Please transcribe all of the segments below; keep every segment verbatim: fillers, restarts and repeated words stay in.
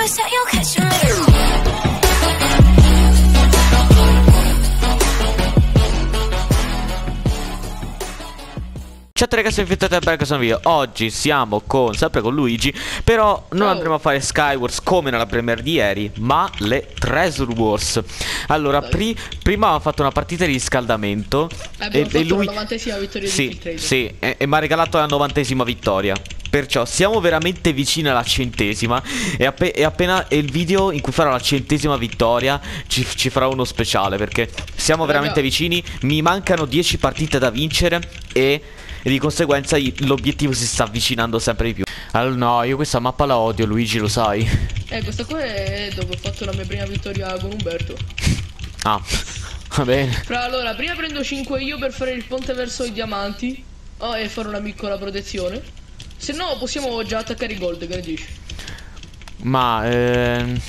Ciao a tutti ragazzi, benvenuti a questo nuovo video. Oggi siamo con, sempre con Luigi. Però non oh. andremo a fare Sky Wars come nella premiere di ieri, ma le Treasure Wars. Allora, pri prima ho fatto una partita di riscaldamento e, e lui la novantesima vittoria sì, di sì, e, e mi ha regalato la novantesima vittoria. Perciò siamo veramente vicini alla centesima. E, appe e appena è il video in cui farò la centesima vittoria ci, ci farò uno speciale, perché siamo Raga. veramente vicini. Mi mancano dieci partite da vincere e... e di conseguenza l'obiettivo si sta avvicinando sempre di più. Allora no, io questa mappa la odio, Luigi, lo sai. Eh, questa qua è dove ho fatto la mia prima vittoria con Umberto. Ah, va bene. Però allora, prima prendo cinque io per fare il ponte verso i diamanti, oh, e fare una piccola protezione. Se no possiamo già attaccare i gold, che ne dici? Ma ehm...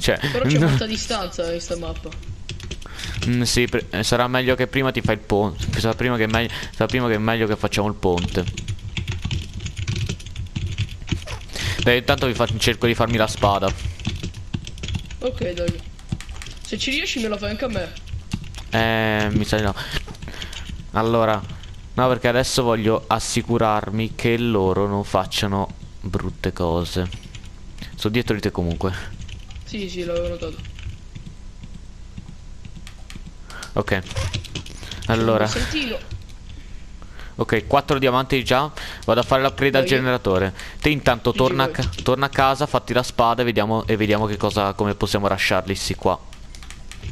cioè... però c'è molta distanza in questa mappa. Mm, sì, sarà meglio che prima ti fai il ponte. Sarà prima che, me sarà prima che è meglio che facciamo il ponte. Dai, intanto vi cerco di farmi la spada. Ok, dai. Se ci riesci me la fai anche a me. Eh, mi sa di no. Allora, no, perché adesso voglio assicurarmi che loro non facciano brutte cose. Sto dietro di te comunque. Sì, sì, l'avevo notato. Ok, allora ok, quattro diamanti già. Vado a fare la preda al generatore. Te intanto torna a, torna a casa, fatti la spada e vediamo, e vediamo che cosa, come possiamo rasciarli sì qua.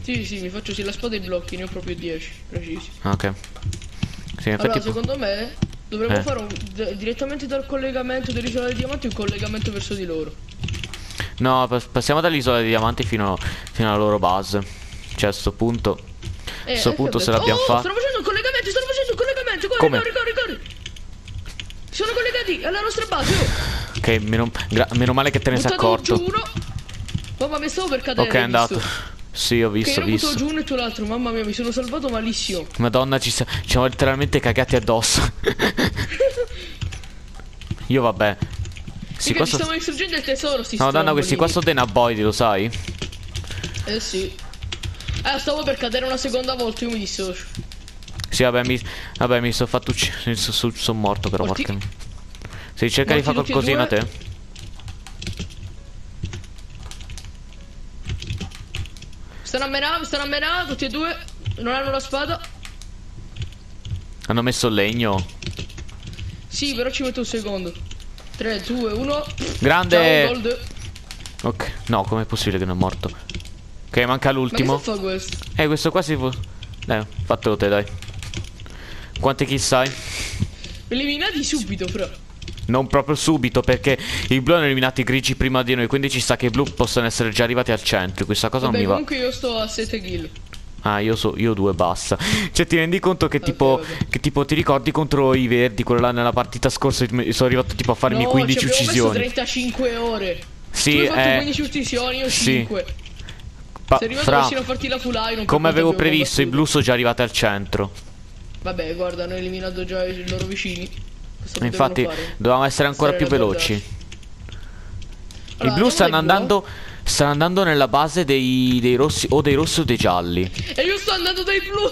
Sì, sì, mi faccio sì la spada e i blocchi, ne ho proprio dieci precisi. Ok, sì, allora secondo me dovremmo eh. fare un, direttamente dal collegamento dell'isola dei diamanti un collegamento verso di loro. No, passiamo dall'isola dei diamanti fino, fino alla loro base. Cioè a sto punto A questo eh, punto se l'abbiamo oh, fatto. Stanno facendo un collegamento, stanno facendo un collegamento. Corri, Come? corri, corri, corri. Sono collegati alla nostra base. Oh. Ok, meno, meno male che te ne sei accorto. Giuro. Mamma mia, stavo per cadere. Ok, è andato. Visto? Sì, ho visto, ho visto. Ho buttato giù uno e tu l'altro. Mamma mia, mi sono salvato malissimo. Madonna, ci siamo, ci siamo letteralmente cagati addosso. Io vabbè. Sì, questo... stiamo distruggendo il tesoro. No, Madonna, questi qua sono dei naboidi, lo sai? Eh sì. Eh, stavo per cadere una seconda volta, io mi dissocio. Sì, vabbè, mi, vabbè, mi sono fatto uccidere. Sono son morto, però, porca mia. Se cerca di fare qualcosina a te. Stanno a menare, stanno a menare, tutti e due. Non hanno la spada. Hanno messo il legno. Sì, però ci metto un secondo. tre, due, uno. Grande! Ciao, gold. Ok, no, com'è possibile che non è morto? Ok, manca l'ultimo. Ma che fa questo? Eh, questo qua si può... Dai, fatelo te, dai. Quante kill sai? Eliminati subito, però. Non proprio subito, perché i blu hanno eliminato i grigi prima di noi, quindi ci sta che i blu possono essere già arrivati al centro. Questa cosa Vabbè, non mi va. Comunque io sto a sette kill. Ah, io so, io due, basta. Cioè, ti rendi conto che okay, tipo vabbè. Che tipo ti ricordi contro i verdi, quello là nella partita scorsa sono arrivato tipo a farmi no, quindici uccisioni. No, ci abbiamo messo trentacinque ore. Sì, tu hai fatto eh... quindici uccisioni, io cinque. Sì. Se fra... a farti la fulai, non come avevo previsto, i blu sono già arrivati al centro. Vabbè, guarda, hanno eliminato già i loro vicini. Infatti, dovevamo essere ancora più veloci. Allora, I blu stanno andando, stanno andando nella base dei, dei rossi, o dei rossi o dei gialli. E io sto andando dai blu.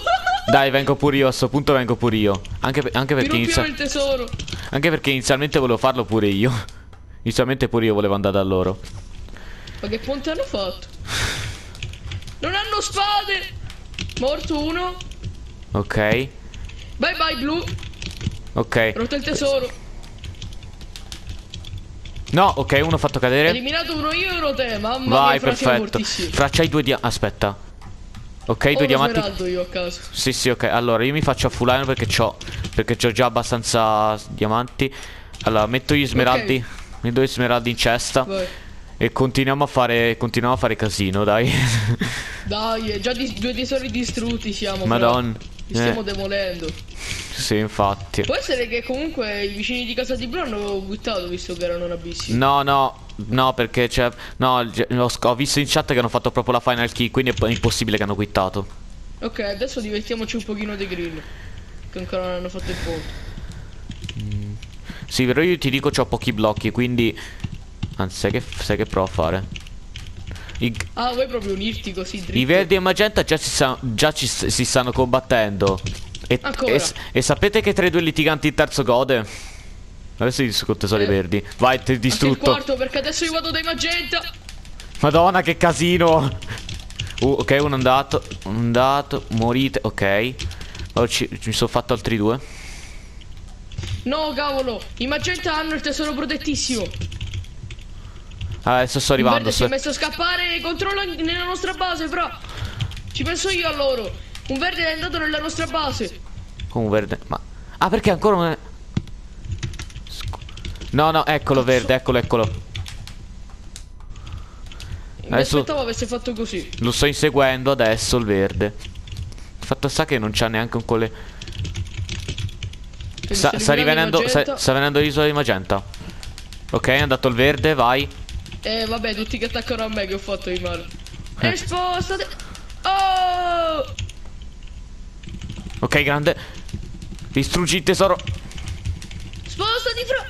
Dai, vengo pure io, a sto punto vengo pure io. Anche, anche perché inizia... il tesoro. Anche perché inizialmente volevo farlo pure io. Inizialmente pure io volevo andare da loro. Ma che ponte hanno fatto? Non hanno spade. Morto uno. Ok. Bye bye blu. Ok. Rotto il tesoro. No, ok, uno fatto cadere. Eliminato uno io e uno te. Mamma Vai, mia, perfetto. Fra c'hai due diamanti. Aspetta. Ok, oh, due diamanti. Io a caso. Sì, sì, ok. Allora, io mi faccio a full iron perché c'ho perché c'ho già abbastanza diamanti. Allora, metto gli smeraldi. Okay. Metto gli smeraldi in cesta. Vai. E continuiamo a fare continuiamo a fare casino, dai. Dai, è già di, due tesori distrutti siamo. Madonna. Li stiamo eh. demolendo. Sì, infatti. Può essere che comunque i vicini di casa di Blu hanno buttato, visto che erano abissimi. No, no, no, perché c'è... No, ho visto in chat che hanno fatto proprio la final kill, quindi è impossibile che hanno quittato. Ok, adesso divertiamoci un pochino dei grill, che ancora non hanno fatto il ponte. Mm. Sì, però io ti dico c'ho pochi blocchi, quindi... Anzi, sai che, sai che provo a fare? I... Ah, vuoi proprio unirti così dritto? I verdi e magenta già si, sa... già ci... si stanno combattendo. E... E... e sapete che tra i due litiganti il terzo gode? Adesso discute solo eh. i verdi. Vai, ti distrutto. Quarto, perché adesso io vado dai magenta. Madonna, che casino. Uh, ok, uno è andato. Uno è andato. Morite. Ok. Oh, ci... mi sono fatto altri due. No, cavolo. I magenta hanno il tesoro protettissimo. Adesso sto arrivando. Umberto si è messo a scappare. Controlla nella nostra base, fra. Ci penso io a loro. Un verde è andato nella nostra base. Come un verde? Ma... ah, perché ancora non è... No, no, eccolo verde, eccolo, eccolo. Mi adesso... aspettavo avesse fatto così. Lo sto inseguendo adesso, il verde. Il fatto sta che non c'ha neanche un colle... Sta, sta rivenendo... Sta, sta venendo l'isola di magenta. Ok, è andato il verde, vai. Eh vabbè, tutti che attaccano a me che ho fatto di male. Eh. E spostate. Oh! Ok, grande. Distruggi il tesoro. Spostati fra.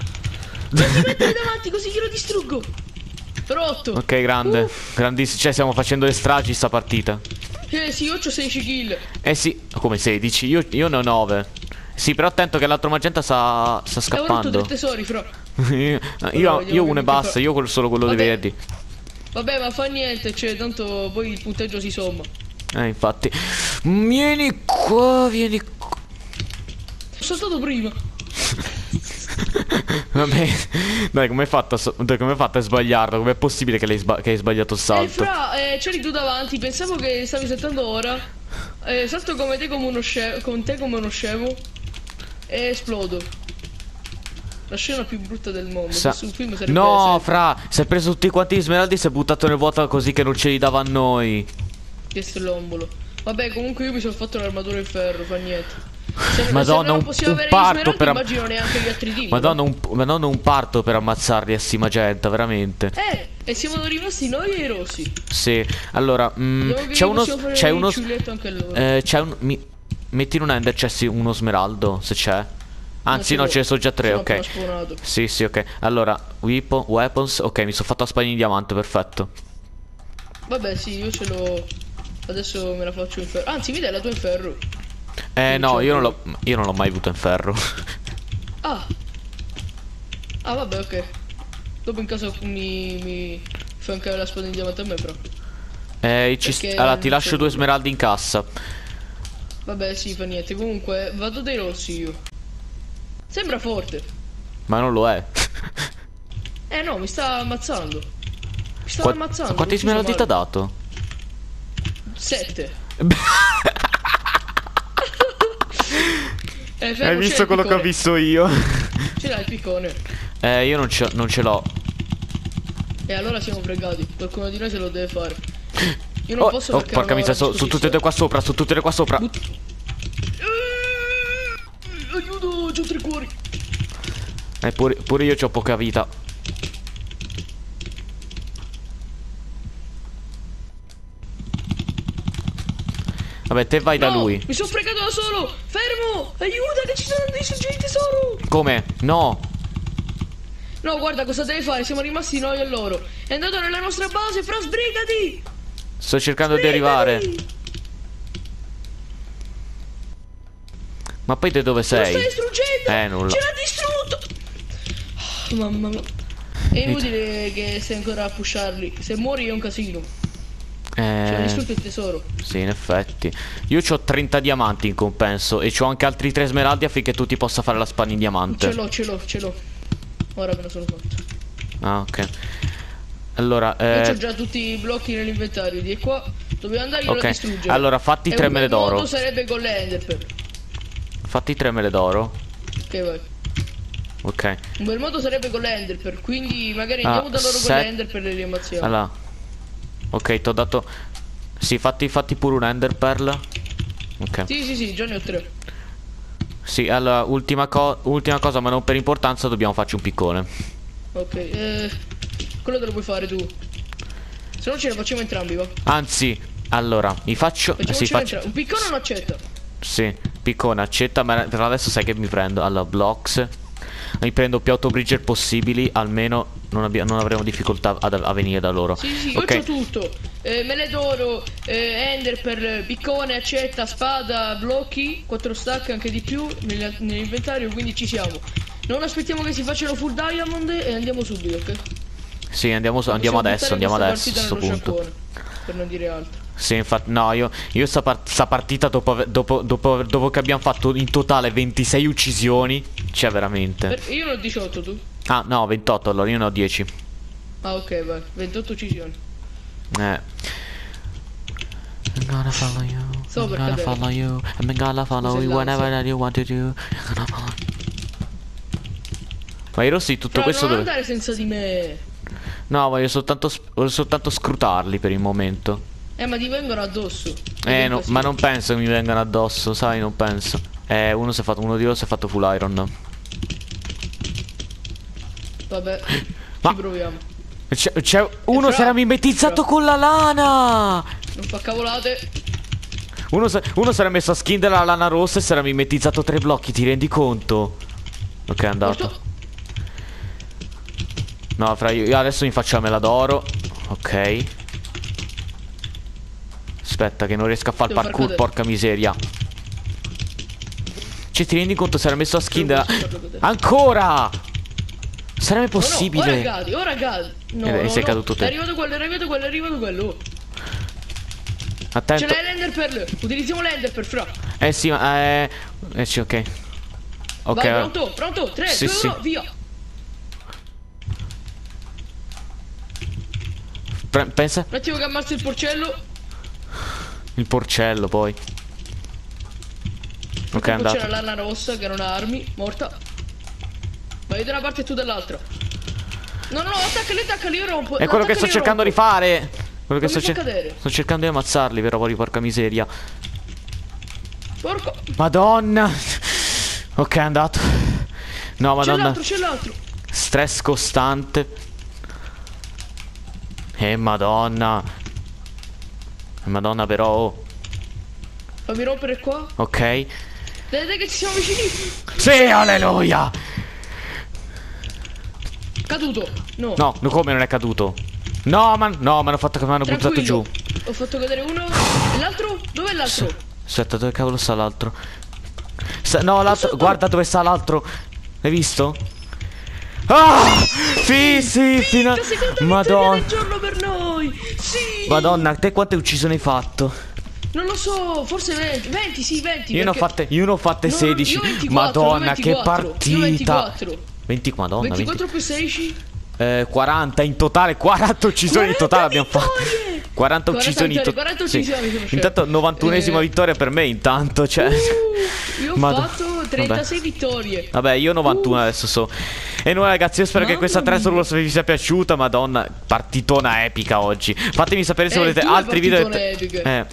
Non ti mettere davanti così che lo distruggo. Rotto. Ok, grande. Uh. Grandissimo. Cioè stiamo facendo le stragi sta partita. Eh sì, io ho sedici kill. Eh sì, come sedici? Io, io ne ho nove. Sì, però attento che l'altro magenta sta, sta scappando. Ho rotto tre tesori fra. io, io, io uno e basta, io solo quello vabbè. Dei verdi. Vabbè, ma fa niente, cioè tanto poi il punteggio si somma. Eh, infatti. Vieni qua, vieni qua. Sono stato prima. Vabbè. Dai, com'è fatta a sbagliarlo? Com'è possibile che, sba che hai sbagliato il salto? Eh, fra, eh, c'eri tu davanti, pensavo che stavi saltando ora. Eh, salto come te come uno scemo, con te come uno scemo. E esplodo. La scena più brutta del mondo. Sa film no, fra, si è preso tutti quanti gli smeraldi e si è buttato nel vuoto così che non ce li dava a noi. Che strombolo. Vabbè, comunque io mi sono fatto l'armatura in ferro, fa niente. Se, Madonna, se non possiamo un, avere un parto per immagino neanche gli altri tipi. Madonna, un, Madonna, un parto per ammazzarli a sti magenta, veramente. Eh, e siamo rimasti noi e i rossi. Sì, allora, c'è uno c'è uno eh, c'è un mi, metti in un ender c'è sì, uno smeraldo, se c'è. Anzi no, ce ne sono già tre, ok. Sì, sì, ok. Allora, weapon, weapons, ok, mi sono fatto la spagna di diamante, perfetto. Vabbè, sì, io ce l'ho. Adesso me la faccio in ferro. Anzi, mi dai la tua in ferro. Eh non no, io non, io non l'ho mai avuto in ferro. Ah. Ah, vabbè, ok. Dopo in caso mi, mi fai anche la spada in diamante a me, però. Eh, ci allora, ti lascio due smeraldi in cassa. Vabbè, sì, fa niente. Comunque, vado dei rossi io. Sembra forte. Ma non lo è. Eh no, mi sta ammazzando. Mi sta Qua ammazzando. Quanti smeraldi ti ha dato? Sette. Eh, Hai visto quello che ho visto io? Ce l'hai il piccone? Eh, io non ce, non ce l'ho. E eh, allora siamo fregati. Qualcuno di noi se lo deve fare. Io non oh, posso oh, porca miseria, so, su tutte e due qua sopra, su tutte e due qua sopra. But eh, aiuto, c'ho tre cuori. Eh, pure, pure io c'ho poca vita. Vabbè, te vai no, da lui. Mi sono fregato da solo. Fermo. Aiuta che ci sono dei sorgenti tesoro. Come? No. No, guarda cosa devi fare. Siamo rimasti noi e loro. È andato nella nostra base. Fra, sbrigati. Sto cercando sbrigati. di arrivare. Ma poi te dove sei? Lo stai distruggendo. Eh, nulla. Ce l'ha distrutto. Oh, mamma mia. È inutile che stai ancora a pusharli. Se muori è un casino. Eh, C'è distrutto il tesoro. Sì, in effetti. Io ho trenta diamanti in compenso. E ho anche altri tre smeraldi affinché tu ti possa fare la spanna in diamante. Ce l'ho, ce l'ho, ce l'ho. Ora me lo sono fatto. Ah, ok. Allora eh... io ho già tutti i blocchi nell'inventario. Di qua dobbiamo andare a okay. distruggere. Allora fatti tre mele d'oro. Sarebbe con le enderpearl. Fatti tre mele d'oro. Ok, vai. Ok. Un bel modo sarebbe con le enderpearl. Quindi magari ah, andiamo da loro set... con le enderpearl e le ammazziamo. Allora. Ok, ti ho dato. Sì, fatti, fatti pure un ender pearl. Ok. Sì, sì, sì, già ne ho tre. Sì, allora, ultima, co ultima cosa, ma non per importanza, dobbiamo farci un piccone. Ok, eh, quello te lo puoi fare tu. Se no ce ne facciamo entrambi, va. Anzi, allora, mi faccio. Sì, faccio... Un piccone non accetta. Sì, piccone accetta, ma per adesso sai che mi prendo. Allora, blocks. Mi prendo più autobridger possibili, almeno. non, abbiamo, non avremo difficoltà ad a venire da loro. Sì, sì, okay. Io c'ho tutto, eh, mele d'oro, eh, ender per piccone, accetta, spada, blocchi, quattro stack, anche di più nel, nell'inventario, quindi ci siamo. Non aspettiamo che si facciano full diamond e andiamo subito, ok? Sì, andiamo, so, andiamo adesso, andiamo adesso a questo punto. Giappone, per non dire altro. Sì, infatti, no, io, io sta, part sta partita dopo, dopo, dopo, dopo che abbiamo fatto in totale ventisei uccisioni, cioè veramente. Per, io ne ho diciotto, tu? Ah, no, ventotto, allora io ne ho dieci. Ah, ok, vai, ventotto uccisioni. Eh. I'm gonna follow you, so I'm gonna follow you, I'm gonna follow you whenever you want to do, I'm gonna follow you. Ma i rossi tutto Però questo non dove? andare senza di me. No, voglio soltanto, voglio soltanto scrutarli per il momento. Eh, ma ti vengono addosso. Eh, no, ma non penso che mi vengano addosso, sai, non penso. Eh, uno, si è fatto, uno di loro si è fatto full iron. Vabbè, ma ci proviamo. C'è uno fra... si era mimetizzato fra... con la lana. Non fa cavolate. Uno, uno si era messo a skin della lana rossa e si era mimetizzato tre blocchi, ti rendi conto? Ok, è andato. Porto... No, fra io, io adesso mi faccio la mela d'oro. Ok. Aspetta che non riesco a fare il parkour, porca miseria. Cioè ti rendi conto, sarà messo a skin della... Ancora! Sarebbe possibile? Ora cadi, ora cadi. No, sei caduto te. È arrivato quello, è arrivato quello, è arrivato quello. Attento. Ce n'è l'ender per... Utilizziamo l'ender per fra. Eh sì, ma... Eh... Eh sì, ok. Ok. Vai, pronto, pronto, tre, due, uno, via. Pensa. Un attimo che ammazzo il porcello. Il porcello poi. Ok, è andato. C'era la lana rossa che non ha armi. Morta. Ma io da una parte e tu dall'altra. No, no, attaccali, attaccali, io rompo. È quello che sto cercando di fare. Quello che sto cercando. Sto cercando di ammazzarli, però poi, porca miseria. Porco. Madonna. Ok, è andato. No, madonna. C'è l'altro, c'è l'altro. Stress costante. E eh, madonna. Madonna però, oh. Fammi rompere qua. Ok. Vedete che ci siamo vicini. Sì, alleluia. Caduto. No. No, come non è caduto? No, ma no, mi hanno fatto, mi hanno buttato giù. Ho fatto cadere uno. L'altro? Dov'è l'altro? Aspetta, dove cavolo sta l'altro? No, l'altro, guarda dove sta l'altro. L'hai visto? Ah! Sì, sì, fino a... Madonna. Sì. Madonna, te quante uccisioni hai fatto? Non lo so, forse venti, venti, sì, venti. Io ne ho fatte, io ne ho fatte sedici. No, ventiquattro, Madonna, che partita. Io ventiquattro. venti, Madonna, ventiquattro venti. Più sedici? Eh, quaranta in totale, quaranta uccisioni in totale abbiamo fatto. quaranta uccisioni in totale. Sì. Intanto novantunesima eh. vittoria per me intanto, cioè. Uh, io ho Madonna. fatto trentasei Vabbè. vittorie. Vabbè, io novantuno uh. adesso so. E noi ragazzi, io spero Mamma che questa Treasure Wars vi sia piaciuta. Madonna, partitona epica oggi. Fatemi sapere se eh, volete altri video. Eh.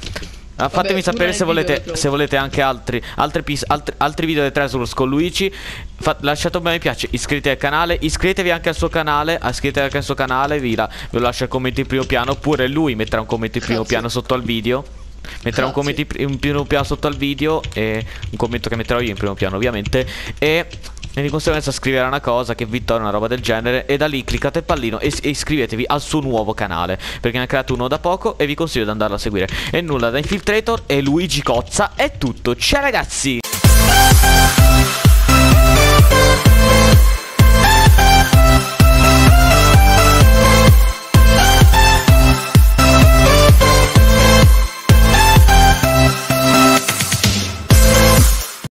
Vabbè, fatemi sapere se volete, se volete anche altri altri, altri, altri video di Treasure Wars con Luigi. Fa lasciate un bel mi piace, iscrivetevi al canale, iscrivetevi anche al suo canale, iscrivetevi anche al suo canale, vi, la vi lascio il commento in primo piano, oppure lui metterà un commento in primo Grazie. piano sotto al video. Metterò un commento in primo piano sotto al video e un commento che metterò io in primo piano ovviamente, e di conseguenza scriverà una cosa che vittoria, una roba del genere, e da lì cliccate il pallino e, e iscrivetevi al suo nuovo canale, perché ne ha creato uno da poco e vi consiglio di andarlo a seguire. E nulla, da Infiltrator e Luigi Cozza è tutto, ciao ragazzi!